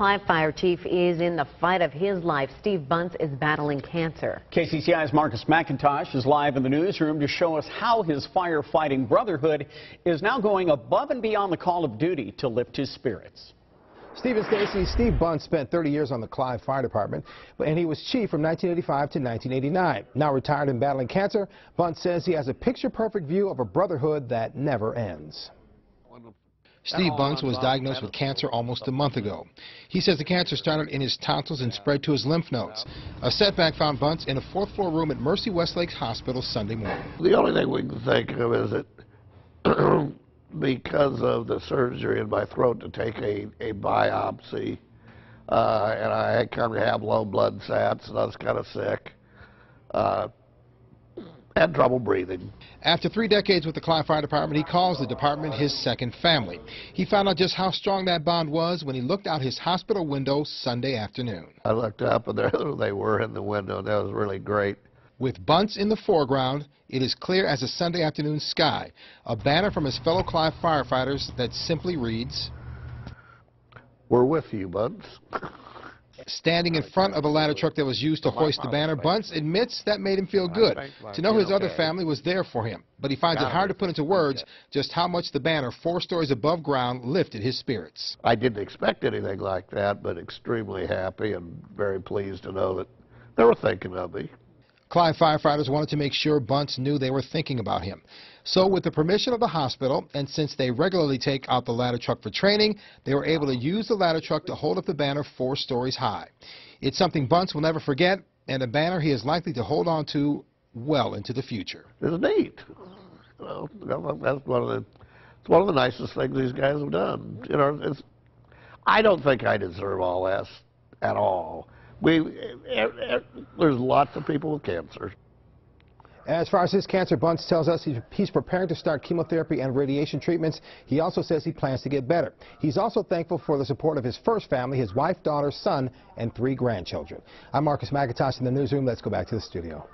Clive Fire Chief is in the fight of his life. Steve Bunce is battling cancer. KCCI's Marcus McIntosh is live in the newsroom to show us how his firefighting brotherhood is now going above and beyond the call of duty to lift his spirits. Stephen Stacy, Steve Bunce spent 30 years on the Clive Fire Department, and he was chief from 1985 to 1989. Now retired and battling cancer, Bunce says he has a picture-perfect view of a brotherhood that never ends. Steve Bunce was diagnosed with cancer almost a month ago. He says the cancer started in his tonsils and spread to his lymph nodes. A setback found Bunce in a fourth-floor room at Mercy Westlakes Hospital Sunday morning. The only thing we can think of is that because of the surgery in my throat to take a biopsy, and I kind of have low blood sats, and I was kind of sick. Had trouble breathing. After 3 decades with the Clive Fire Department, he calls the department his second family. He found out just how strong that bond was when he looked out his hospital window Sunday afternoon. I looked up, and there they were in the window. That was really great. With Bunce in the foreground, it is clear as a Sunday afternoon sky, a banner from his fellow Clive firefighters that simply reads, "We're with you, Bunce." Standing in front of the ladder truck that was used to hoist the banner, Bunce admits that made him feel good to know his other family was there for him, but he finds it hard to put into words just how much the banner 4 stories above ground lifted his spirits. I didn't expect anything like that, but extremely happy and very pleased to know that they were thinking of me. Clive firefighters wanted to make sure Bunce knew they were thinking about him. So with the permission of the hospital, and since they regularly take out the ladder truck for training, they were able to use the ladder truck to hold up the banner 4 stories high. It's something Bunce will never forget, and a banner he is likely to hold on to well into the future. It's neat. Well, that's one of the nicest things these guys have done. You know, I don't think I deserve all this at all. There's lots of people with cancer. As far as his cancer, Bunce tells us he's preparing to start chemotherapy and radiation treatments. He also says he plans to get better. He's also thankful for the support of his first family, his wife, daughter, son, and 3 grandchildren. I'm Marcus McIntosh in the newsroom. Let's go back to the studio.